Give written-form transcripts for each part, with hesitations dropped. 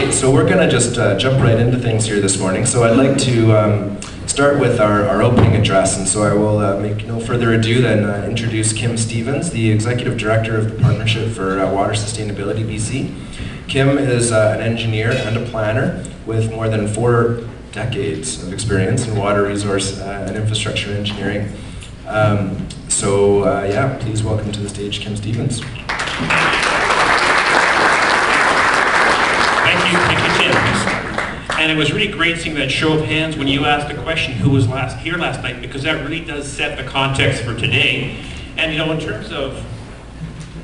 Kate, so we're going to just jump right into things here this morning. So I'd like to start with our opening address, and so I will make no further ado than introduce Kim Stephens, the Executive Director of the Partnership for Water Sustainability BC. Kim is an engineer and a planner with more than 4 decades of experience in water resource and infrastructure engineering. Yeah, please welcome to the stage Kim Stephens. Thank you, Tim. And it was really great seeing that show of hands when you asked the question, who was here last night, because that really does set the context for today. And you know, in terms of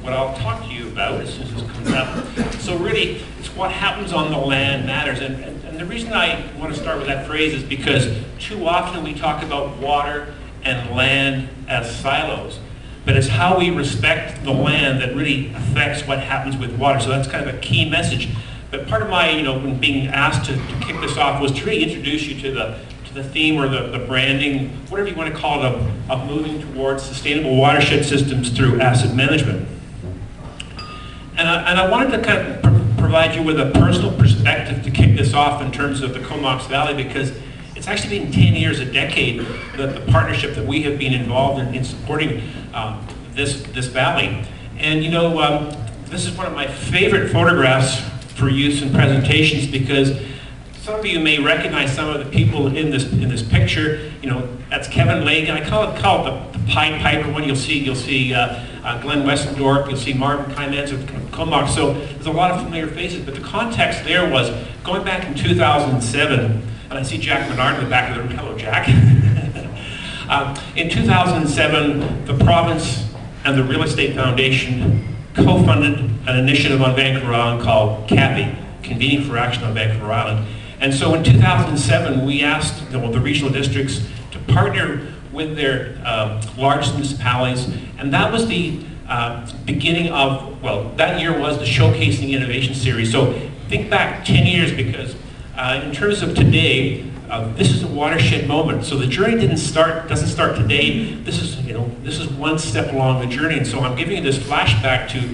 what I'll talk to you about as soon as this comes up, so really, it's what happens on the land matters. And the reason I want to start with that phrase is because too often we talk about water and land as silos, but it's how we respect the land that really affects what happens with water. So that's kind of a key message. But part of my, you know, when being asked to kick this off was to really introduce you to the theme or the branding, whatever you want to call it, of moving towards sustainable watershed systems through asset management. And I wanted to kind of provide you with a personal perspective to kick this off in terms of the Comox Valley, because it's actually been 10 years, a decade, that the partnership that we have been involved in supporting this valley. And you know, this is one of my favorite photographs for use in presentations, because some of you may recognize some of the people in this picture. You know, that's Kevin Lagan. I call it the Pied Piper one. You'll see Glenn Westendorp. You'll see Martin Kaimans of Comox. So there's a lot of familiar faces, but the context there was going back in 2007, and I see Jack Menard in the back of the room. Hello, Jack. In 2007, the province and the Real Estate Foundation co-funded an initiative on Vancouver Island called CAPI, Convening for Action on Vancouver Island. And so in 2007, we asked the regional districts to partner with their large municipalities, and that was the beginning of, well, that year was the Showcasing Innovation Series. So think back 10 years, because in terms of today, this is a watershed moment. So the journey doesn't start today. This is one step along the journey. And so I'm giving you this flashback to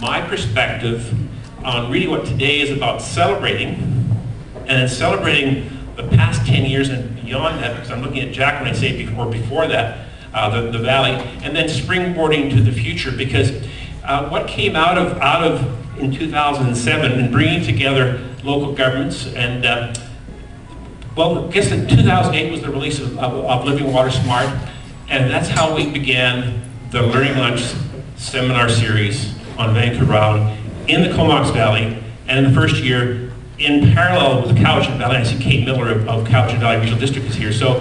my perspective on really what today is about, celebrating, and celebrating the past 10 years and beyond that, because I'm looking at Jack when I say before that, the valley, and then springboarding to the future, because what came out of in 2007 and bringing together local governments and well, I guess in 2008 was the release of Living Water Smart, and that's how we began the Learning Lunch seminar series on Vancouver Island in the Comox Valley, and in the first year, in parallel with the Cowichan Valley. I see Kate Miller of Cowichan Valley Regional District is here. So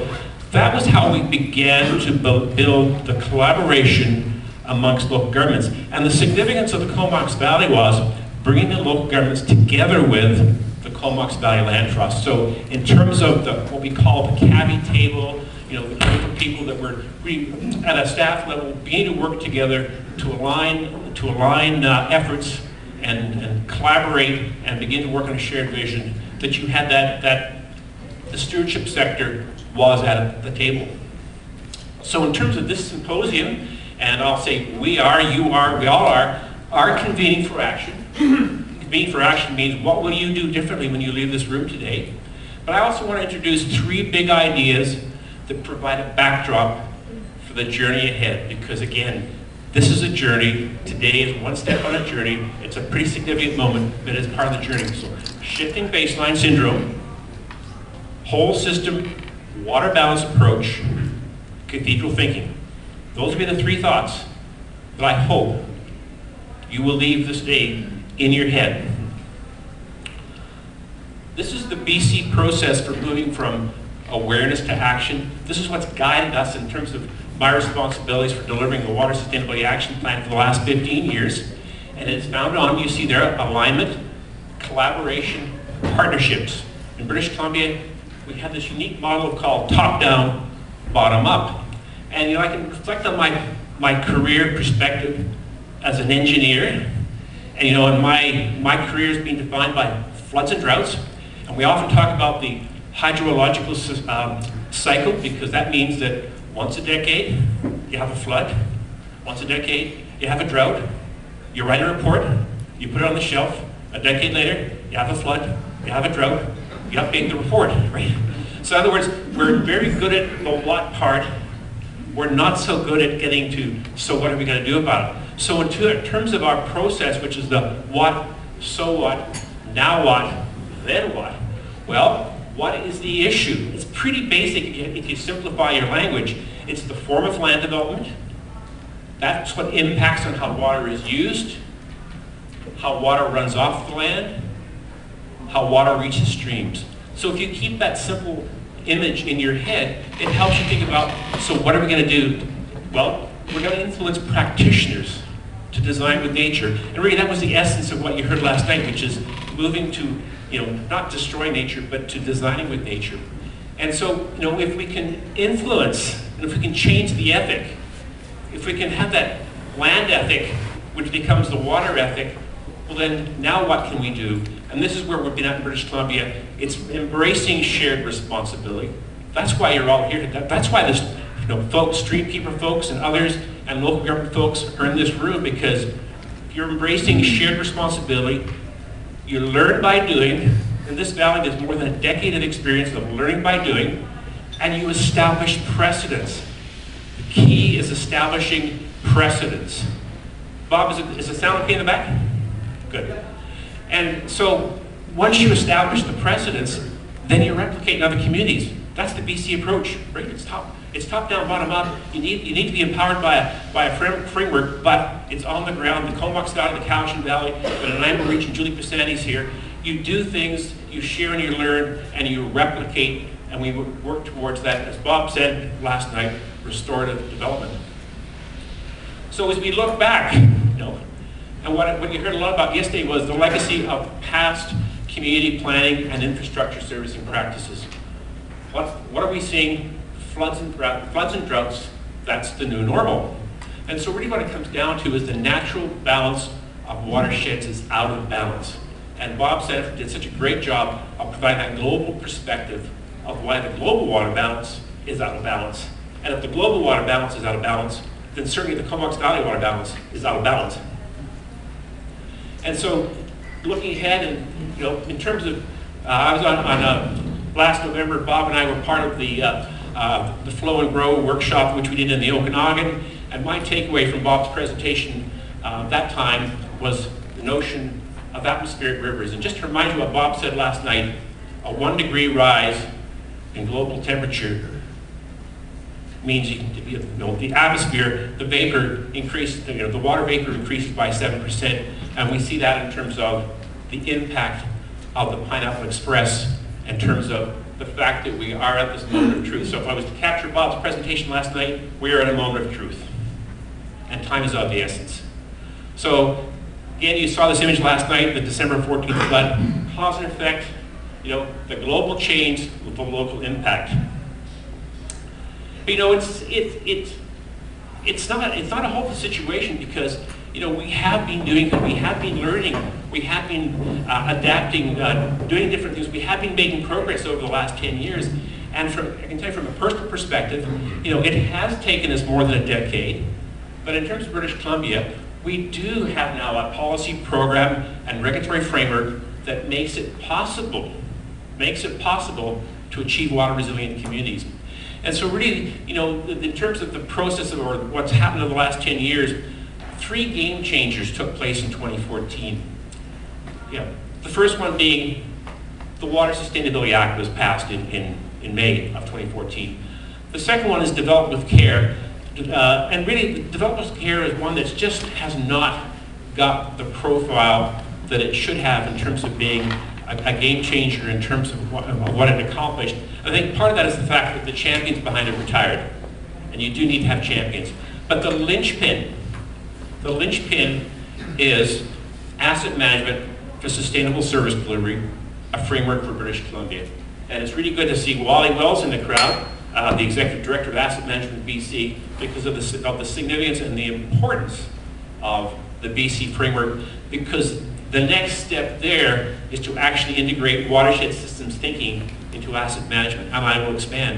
that was how we began to build the collaboration amongst local governments. And the significance of the Comox Valley was bringing the local governments together with the Comox Valley Land Trust. So in terms of what we call the Cavi Table, you know, the different people that were at a staff level beginning to work together to align efforts and collaborate and begin to work on a shared vision, that you had that the stewardship sector was at the table. So in terms of this symposium, and I'll say we are, you are, we all are convening for action. Convening for action means, what will you do differently when you leave this room today? But I also want to introduce 3 big ideas that provide a backdrop for the journey ahead, because again, this is a journey. Today is one step on a journey. It's a pretty significant moment, but it's part of the journey. So shifting baseline syndrome, whole system, water balance approach, cathedral thinking. Those will be the 3 thoughts that I hope you will leave this day in your head. This is the BC process for moving from awareness to action. This is what's guided us in terms of my responsibilities for delivering the Water Sustainability Action Plan for the last 15 years. And it's founded on, you see there, alignment, collaboration, partnerships. In British Columbia, we have this unique model called top-down, bottom-up. And you know, I can reflect on my career perspective as an engineer. And you know, in my career has been defined by floods and droughts, and we often talk about the hydrological cycle, because that means that once a decade you have a flood, once a decade you have a drought, you write a report, you put it on the shelf, A decade later, you have a flood, you have a drought, you update the report, right? So in other words, we're very good at the what part. We're not so good at getting to, so what are we going to do about it? So in terms of our process, which is the what, so what, now what, then what, well, what is the issue? It's pretty basic if you simplify your language. It's the form of land development. That's what impacts on how water is used, how water runs off the land, how water reaches streams. So if you keep that simple image in your head, it helps you think about, so what are we going to do? Well, we're going to influence practitioners to design with nature. And really that was the essence of what you heard last night, which is moving to, you know, not destroy nature, but to designing with nature. And so, you know, if we can influence, and if we can change the ethic, if we can have that land ethic, which becomes the water ethic, well then, now what can we do? And this is where we've been at in British Columbia. It's embracing shared responsibility. That's why you're all here. That's why this, you know, folks, streetkeeper folks and others and local government folks are in this room, because you're embracing shared responsibility. You learn by doing, and this valley has more than a decade of experience of learning by doing, and you establish precedents. The key is establishing precedents. Bob, is the sound okay in the back? Good. And so once you establish the precedents, then you replicate in other communities. That's the BC approach, right? It's top down, bottom up. You need to be empowered by a framework, but it's on the ground. The Comox Valley, the Cowichan Valley, the Nanaimo region, Julie Pisani's here. You do things, you share and you learn, and you replicate, and we work towards that, as Bob said last night, restorative development. So as we look back, you know, and what you heard a lot about yesterday was the legacy of past community planning and infrastructure servicing practices. What are we seeing? Floods and droughts, that's the new normal. And so really what it comes down to is the natural balance of watersheds is out of balance. And Bob Stephens did such a great job of providing that global perspective of why the global water balance is out of balance. And if the global water balance is out of balance, then certainly the Comox Valley water balance is out of balance. And so, looking ahead, and you know, in terms of, I was on last November. Bob and I were part of the Flow and Grow workshop, which we did in the Okanagan. And my takeaway from Bob's presentation that time was the notion of atmospheric rivers. And just to remind you what Bob said last night: a 1 degree rise in global temperature means the atmosphere, the vapor increased, the water vapor increased by 7%. And we see that in terms of the impact of the Pineapple Express, in terms of the fact that we are at this moment of truth. So if I was to capture Bob's presentation last night, we are at a moment of truth. And time is of the essence. So again, you saw this image last night, the December 14th flood, cause and effect, the global change with the local impact. But, it's not a hopeless situation, because we have been doing that, we have been learning, we have been adapting, doing different things, we have been making progress over the last 10 years. And I can tell you from a personal perspective, it has taken us more than a decade, but in terms of British Columbia, we do have now a policy program and regulatory framework that makes it possible to achieve water resilient communities. And so really, in terms of the process or what's happened over the last 10 years, 3 game changers took place in 2014. The first one being the Water Sustainability Act was passed in May of 2014. The second one is Development with Care. And really, Development with Care is one that just has not got the profile that it should have in terms of being a game changer in terms of what it accomplished. I think part of that is the fact that the champions behind it retired. And you do need to have champions. But the linchpin is Asset Management for Sustainable Service Delivery, a framework for British Columbia. And it's really good to see Wally Wells in the crowd, the Executive Director of Asset Management BC, because of the significance and the importance of the BC framework, because the next step there is to actually integrate watershed systems thinking into asset management, and I will expand.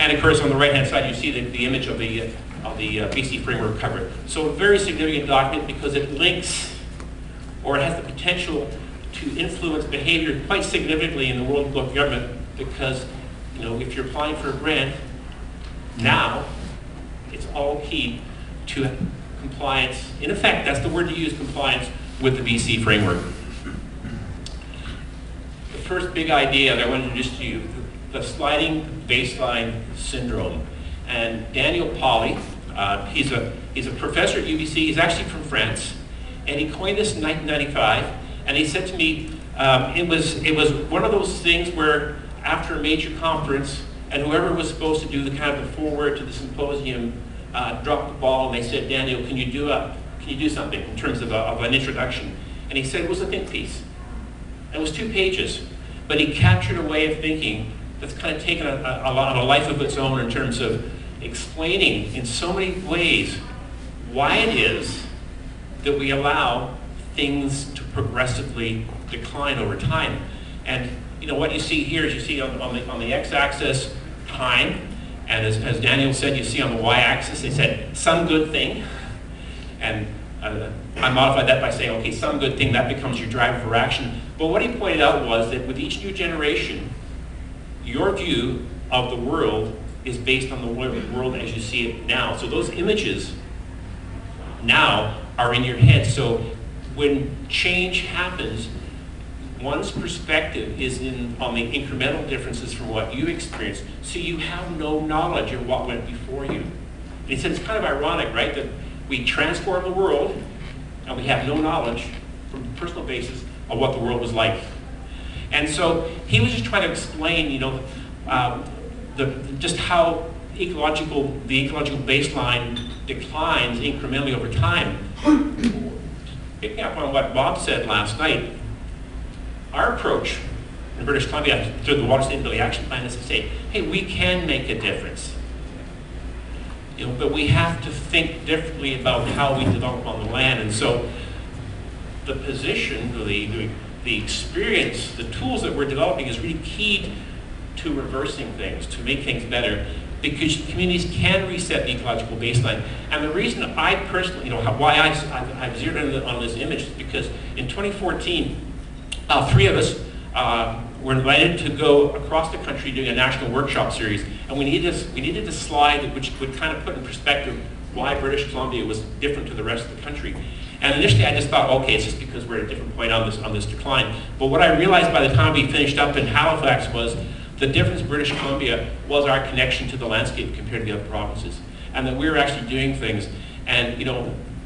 And of course, on the right-hand side, you see the image of the BC framework covered. So a very significant document, because it links, or it has the potential to influence behavior quite significantly in the world of government, because if you're applying for a grant now, it's all key to compliance. In effect, that's the word to use, compliance with the BC framework. The first big idea that I want to introduce to you, the sliding baseline syndrome. And Daniel Pauly, he's a professor at UBC, he's actually from France, and he coined this in 1995, and he said to me, it was one of those things where after a major conference, and whoever was supposed to do the kind of the foreword to the symposium dropped the ball, and they said, Daniel, can you do something in terms of an introduction? And he said it was a think piece. It was 2 pages, but he captured a way of thinking that's kind of taken a life of its own in terms of explaining in so many ways why it is that we allow things to progressively decline over time. And what you see here is you see on the x-axis time, and as Daniel said, you see on the y-axis, they said some good thing, and I modified that by saying, okay, some good thing, that becomes your driver for action. But what he pointed out was that with each new generation, your view of the world is based on the world as you see it now. So those images now are in your head. So when change happens, one's perspective is on the incremental differences from what you experienced, so you have no knowledge of what went before you. And he said it's kind of ironic, right, that we transform the world and we have no knowledge from a personal basis of what the world was like. And so he was just trying to explain, just how the ecological baseline declines incrementally over time. Picking up on what Bob said last night, our approach in British Columbia through the Water Sustainability Action Plan is to say, hey, we can make a difference. But we have to think differently about how we develop on the land. And so the position, the experience, the tools that we're developing is really key to reversing things, to make things better, because communities can reset the ecological baseline. And the reason I personally, why I've zeroed in on this image is because in 2014, 3 of us were invited to go across the country doing a national workshop series, and we needed a slide which would kind of put in perspective why British Columbia was different to the rest of the country. And initially I just thought, okay, it's just because we're at a different point on this decline. But what I realized by the time we finished up in Halifax was the difference in British Columbia was our connection to the landscape compared to the other provinces, and that we were actually doing things. And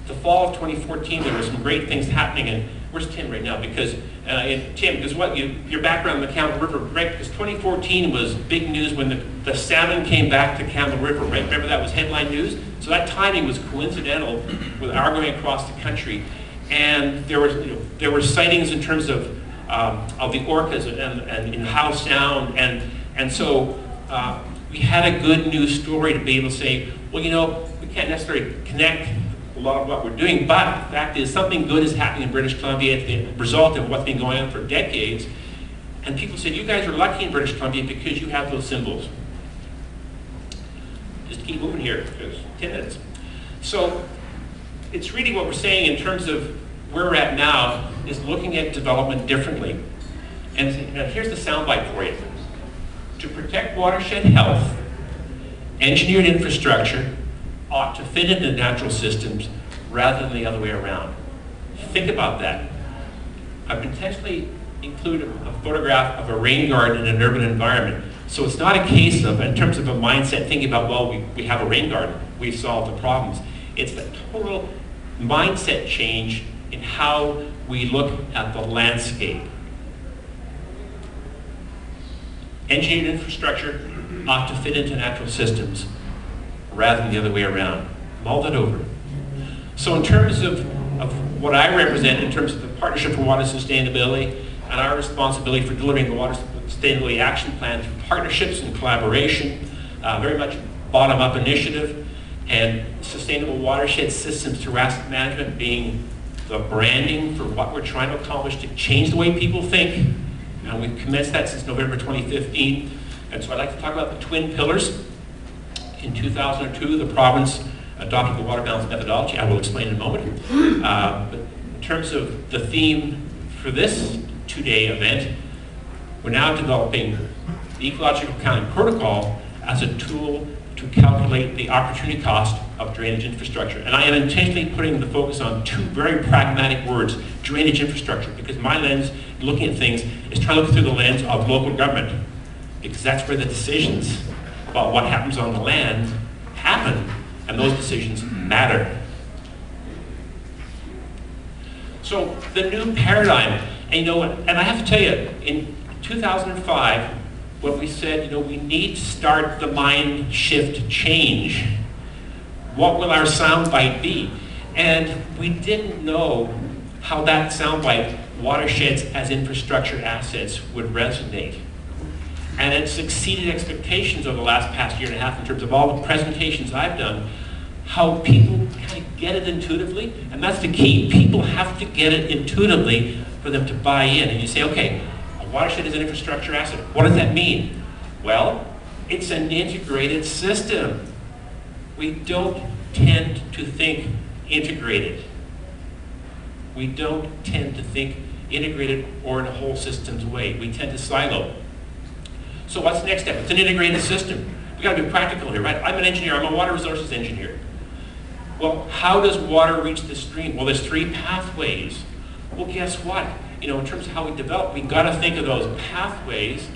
the fall of 2014, there were some great things happening. And where's Tim right now? Because Tim, because what your background in the Campbell River, right? Because 2014 was big news when the salmon came back to Campbell River, right? Remember, that was headline news. So that timing was coincidental with our going across the country, and there were sightings in terms of the orcas and in Howe Sound, and so we had a good news story to be able to say, well, we can't necessarily connect a lot of what we're doing, but the fact is something good is happening in British Columbia. It's the result of what's been going on for decades. And people said, you guys are lucky in British Columbia because you have those symbols. Just keep moving here, there's 10 minutes. So it's really what we're saying in terms of where we're at now is looking at development differently. And here's the soundbite for you. To protect watershed health, engineered infrastructure ought to fit into natural systems rather than the other way around. Think about that. I potentially include a photograph of a rain garden in an urban environment. So it's not a case of, in terms of a mindset, thinking about, well, we have a rain garden, we've solved the problems. It's the total mindset change in how we look at the landscape. Engineered infrastructure ought to fit into natural systems rather than the other way around. Mull that over. So in terms of what I represent, in terms of the Partnership for Water Sustainability and our responsibility for delivering the Water Sustainability Action Plan through partnerships and collaboration, very much bottom-up initiative, and sustainable watershed systems through asset management being the branding for what we're trying to accomplish to change the way people think. And we've commenced that since November 2015. And so I'd like to talk about the twin pillars. In 2002, the province adopted the water balance methodology. I will explain in a moment. But in terms of the theme for this two-day event. We're now developing the ecological accounting protocol as a tool to calculate the opportunity cost of drainage infrastructure. And I am intentionally putting the focus on two very pragmatic words, drainage infrastructure, because my lens looking at things is trying to look through the lens of local government, because that's where the decisions about what happens on the land happen, and those decisions matter. So the new paradigm, and I have to tell you, in 2005, what we said, we need to start the mind shift change. What will our soundbite be? And we didn't know how that soundbite, watersheds as infrastructure assets, would resonate. And it's exceeded expectations over the past year and a half in terms of all the presentations I've done, how people kind of get it intuitively, and that's the key. People have to get it intuitively for them to buy in. And you say, okay, a watershed is an infrastructure asset. What does that mean? Well, it's an integrated system. We don't tend to think integrated. We don't tend to think integrated or in a whole systems way. We tend to silo. So what's the next step? It's an integrated system. We've got to be practical here, right? I'm an engineer. I'm a water resources engineer. Well, how does water reach the stream? Well, there's three pathways. Well, guess what? In terms of how we develop, we've got to think of those pathways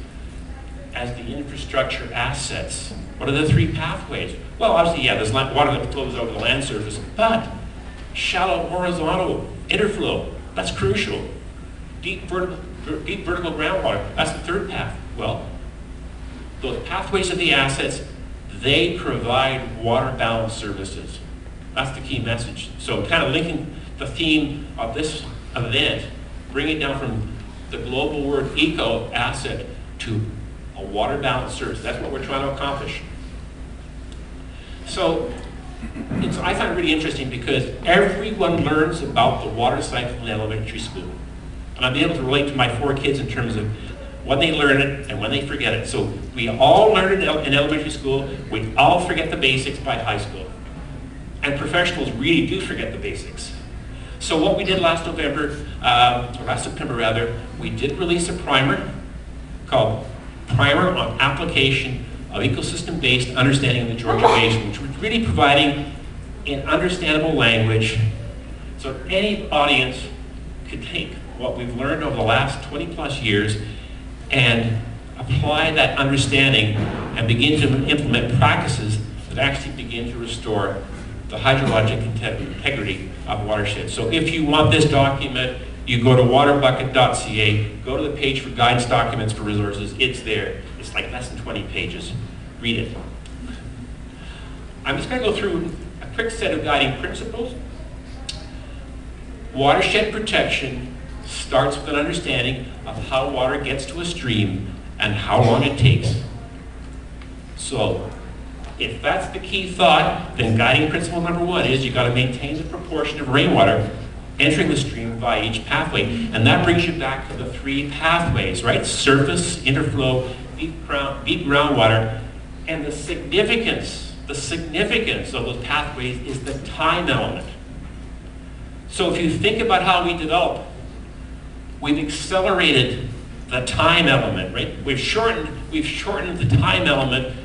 as the infrastructure assets. What are the three pathways? Well, obviously, yeah, there's water that flows over the land surface, but shallow horizontal interflow, that's crucial. Deep vertical groundwater, that's the third path. Well, those pathways of the assets, they provide water balance services. That's the key message. So kind of linking the theme of this event, bringing it down from the global word eco asset to a water balance service. That's what we're trying to accomplish. So I find it really interesting because everyone learns about the water cycle in elementary school. And I'm able to relate to my four kids in terms of when they learn it and when they forget it. So we all learn it in elementary school, we all forget the basics by high school. And professionals really do forget the basics. So what we did last September, we did release a primer called Primer on Application of Ecosystem-Based Understanding of the Georgia Basin, which was really providing an understandable language so any audience could take what we've learned over the last 20 plus years and apply that understanding and begin to implement practices that actually begin to restore the hydrologic integrity of watersheds. So if you want this document, you go to waterbucket.ca, go to the page for guidance documents for resources, it's there. It's like less than 20 pages. Read it. I'm just going to go through a quick set of guiding principles. Watershed protection starts with an understanding of how water gets to a stream and how long it takes. So if that's the key thought, then guiding principle number one is you've got to maintain the proportion of rainwater entering the stream via each pathway. And that brings you back to the three pathways, right? Surface, interflow, deep groundwater. And the significance of those pathways is the time element. So if you think about how we develop, we've accelerated the time element, right? We've shortened the time element,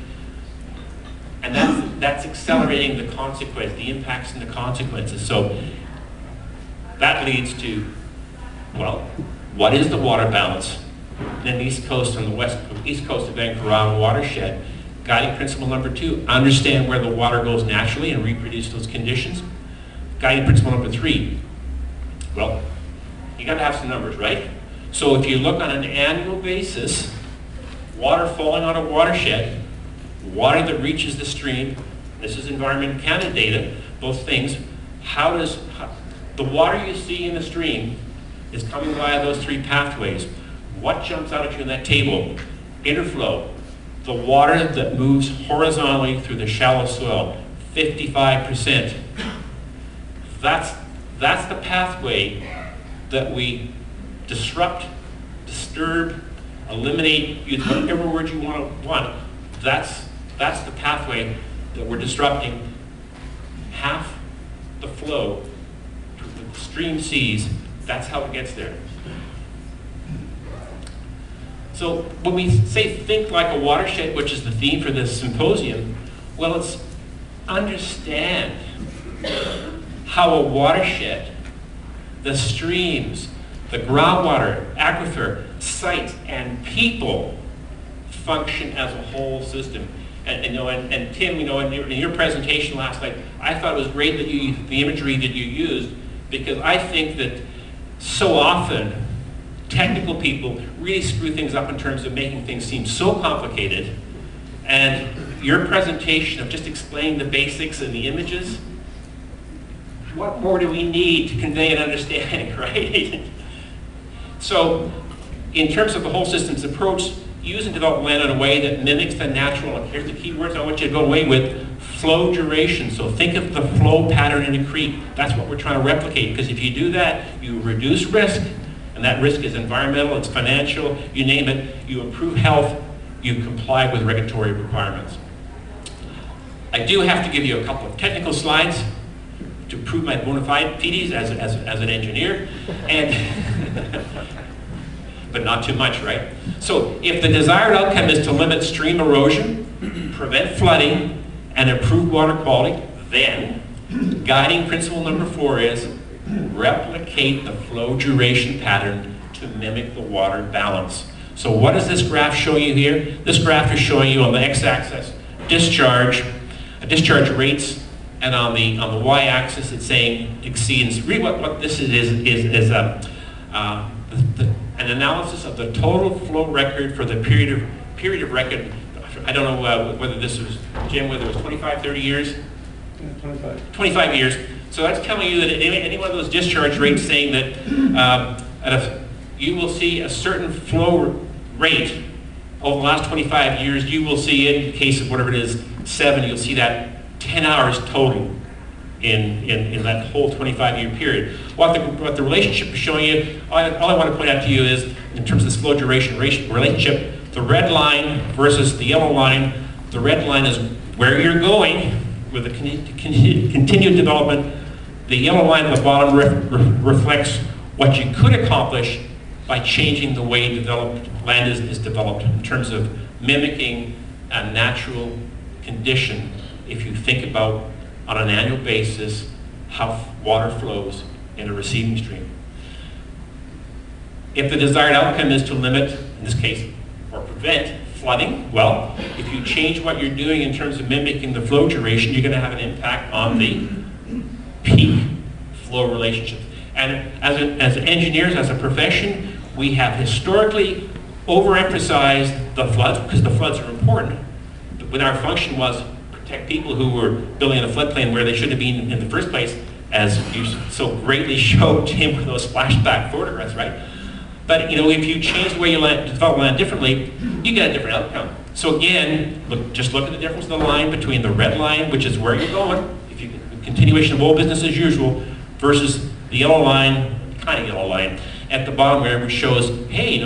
and that's accelerating the consequence, the impacts and the consequences. So that leads to, well, what is the water balance in the East Coast and the East Coast of Vancouver Island watershed? Guiding principle number two, understand where the water goes naturally and reproduce those conditions. Guiding principle number three, well, you got to have some numbers, right? So if you look on an annual basis, water falling on a watershed, water that reaches the stream, this is Environment Canada data, both things, the water you see in the stream is coming via those three pathways. What jumps out at you in that table? Interflow, the water that moves horizontally through the shallow soil, 55%. That's the pathway that we disrupt, disturb, eliminate, use whatever word you want. That's the pathway that we're disrupting. Half the flow to the stream seas, that's how it gets there. So when we say think like a watershed, which is the theme for this symposium, well, it's understand how a watershed, the streams, the groundwater, aquifer, sites, and people function as a whole system. And Tim, in your presentation last night, I thought it was great that you, the imagery that you used, because I think that so often technical people really screw things up in terms of making things seem so complicated. And your presentation of just explaining the basics and the images, what more do we need to convey an understanding, right? So, in terms of the whole systems approach, use and develop land in a way that mimics the natural, and here's the key words I want you to go away with, flow duration. So think of the flow pattern in a creek. That's what we're trying to replicate, because if you do that, you reduce risk, and that risk is environmental, it's financial, you name it, you improve health, you comply with regulatory requirements. I do have to give you a couple of technical slides to prove my bona fides as an engineer, and but not too much, right? So if the desired outcome is to limit stream erosion, prevent flooding, and improve water quality, then guiding principle number 4 is replicate the flow duration pattern to mimic the water balance. So what does this graph show you here? This graph is showing you on the x-axis discharge rates, and on the y-axis it's saying exceeds. Really, what this is an analysis of the total flow record for the period of record. I don't know whether this was Jim, whether it was 25, 30 years. Yeah, 25. 25 years. So that's telling you that any one of those discharge rates, saying that you will see a certain flow rate over the last 25 years. You will see, in the case of whatever it is, 7, you'll see that 10 hours total in that whole 25-year period. What the relationship is showing you, all I want to point out to you is, in terms of this flow duration relationship, the red line versus the yellow line, the red line is where you're going with the continued development. The yellow line at the bottom reflects what you could accomplish by changing the way developed land is developed in terms of mimicking a natural condition. If you think about, on an annual basis, how water flows in a receiving stream. If the desired outcome is to limit, in this case, or prevent flooding, well, if you change what you're doing in terms of mimicking the flow duration, you're going to have an impact on the peak flow relationship. And as engineers, as a profession, we have historically overemphasized the floods, because the floods are important. But when our function was protect people who were building in a floodplain where they should have been in the first place, as you so greatly showed Tim with those flashback photographs, right? But if you change the way you develop land differently, you get a different outcome. So again, just look at the difference in the line between the red line, which is where you're going, if you continuation of old business as usual, versus the yellow line, kind of yellow line, at the bottom where it shows, hey,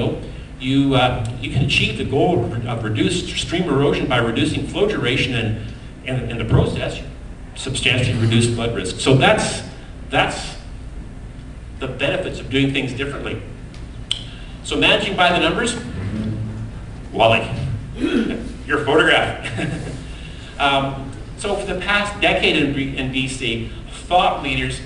you can achieve the goal of reduced stream erosion by reducing flow duration, and in the process, substantially reduce flood risk. So that's the benefits of doing things differently. So managing by the numbers, Wally, your photograph. So for the past decade in BC, thought leaders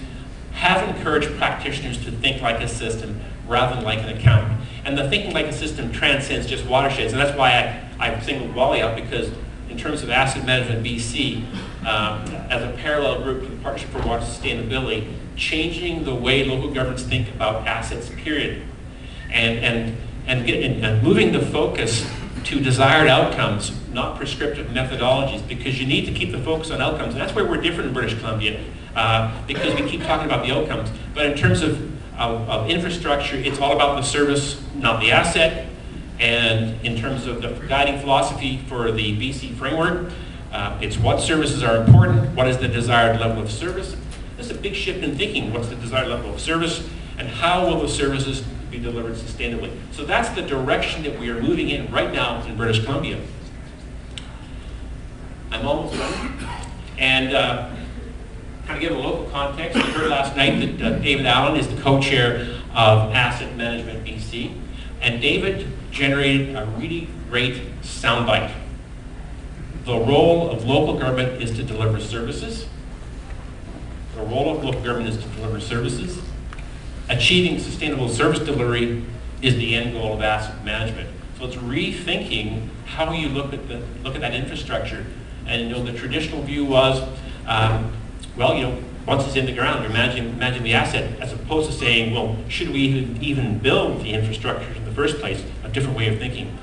have encouraged practitioners to think like a system rather than like an account. And the thinking like a system transcends just watersheds, and that's why I singled Wally out, because in terms of Asset Management BC, as a parallel group to the Partnership for Water Sustainability, changing the way local governments think about assets, period. And moving the focus to desired outcomes, not prescriptive methodologies, because you need to keep the focus on outcomes. And that's where we're different in British Columbia, because we keep talking about the outcomes. But in terms of infrastructure, it's all about the service, not the asset. And in terms of the guiding philosophy for the BC framework, it's what services are important, what is the desired level of service. There's a big shift in thinking, what's the desired level of service, and how will those services be delivered sustainably. So that's the direction that we are moving in right now in British Columbia. I'm almost done. And kind of give a local context, we heard last night that David Allen is the co-chair of Asset Management BC. and David generated a really great soundbite. The role of local government is to deliver services. The role of local government is to deliver services. Achieving sustainable service delivery is the end goal of asset management. So it's rethinking how you look at that infrastructure. And you know, the traditional view was, well, you know, once it's in the ground, you're managing the asset, as opposed to saying, well, should we even build the infrastructure in the first place? A different way of thinking.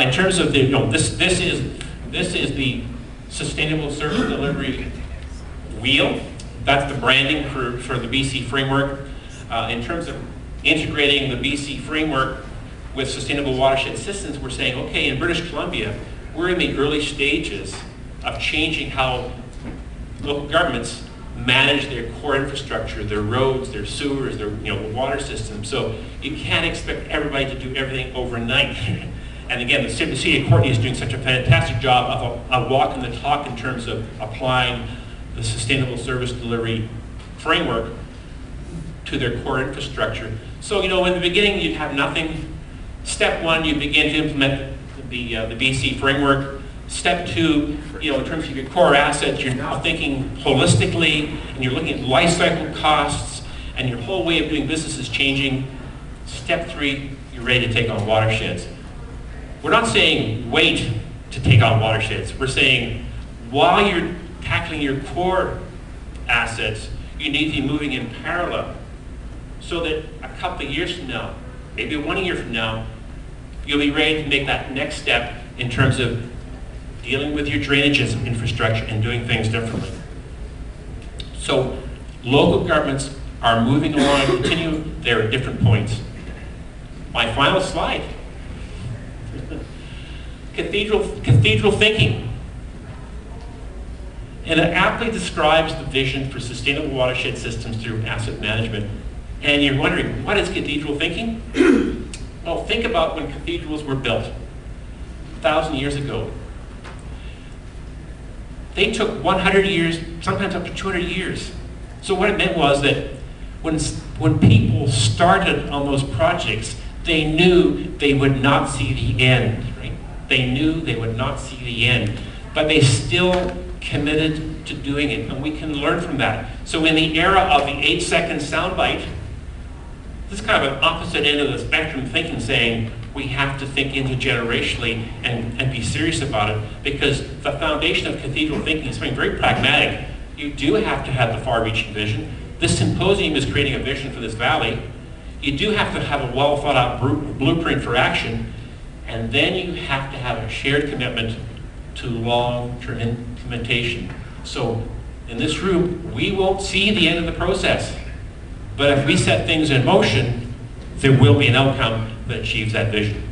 In terms of the, you know, this is the sustainable service delivery wheel. That's the branding for the BC framework. In terms of integrating the BC framework with sustainable watershed systems, we're saying, okay, in British Columbia, we're in the early stages of changing how local governments manage their core infrastructure, their roads, their sewers, their the water system. So you can't expect everybody to do everything overnight. And again, the city of Courtenay is doing such a fantastic job of a walk in the talk in terms of applying the sustainable service delivery framework to their core infrastructure. So, you know, in the beginning, you'd have nothing. Step one, you begin to implement the BC framework. Step two, you know, in terms of your core assets, you're now thinking holistically, and you're looking at life cycle costs, and your whole way of doing business is changing. Step three, you're ready to take on watersheds. We're not saying wait to take on watersheds. We're saying while you're tackling your core assets, you need to be moving in parallel so that a couple of years from now, maybe 1 year from now, you'll be ready to make that next step in terms of dealing with your drainage infrastructure and doing things differently. So local governments are moving along and continue. They're at different points. My final slide. Cathedral thinking. And it aptly describes the vision for sustainable watershed systems through asset management. And you're wondering, what is cathedral thinking? Well, think about when cathedrals were built 1,000 years ago. They took 100 years, sometimes up to 200 years. So what it meant was that when people started on those projects, they knew they would not see the end, right? They knew they would not see the end, but they still committed to doing it, and we can learn from that. So in the era of the 8-second soundbite, this is kind of an opposite end of the spectrum thinking, saying we have to think intergenerationally and be serious about it, because the foundation of cathedral thinking is something very pragmatic. You do have to have the far-reaching vision. This symposium is creating a vision for this valley. You do have to have a well-thought-out blueprint for action, and then you have to have a shared commitment to long-term implementation. So in this room, we won't see the end of the process, but if we set things in motion, there will be an outcome that achieves that vision.